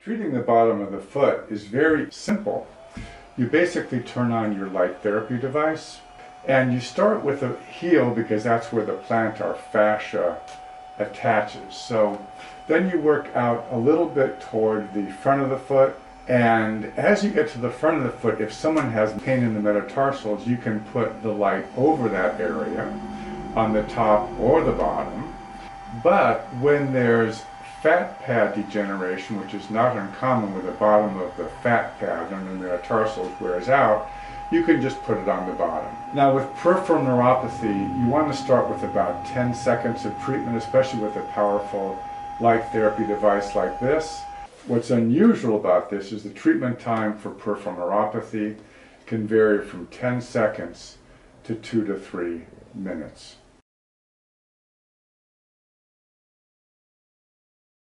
Treating the bottom of the foot is very simple. You basically turn on your light therapy device and you start with the heel because that's where the plantar fascia attaches. So then you work out a little bit toward the front of the foot, and as you get to the front of the foot, if someone has pain in the metatarsals, you can put the light over that area on the top or the bottom. But when there's fat pad degeneration, which is not uncommon, where the bottom of the fat pad under the metatarsals wears out, you can just put it on the bottom. Now with peripheral neuropathy, you want to start with about 10 seconds of treatment, especially with a powerful light therapy device like this. What's unusual about this is the treatment time for peripheral neuropathy can vary from 10 seconds to 2 to 3 minutes.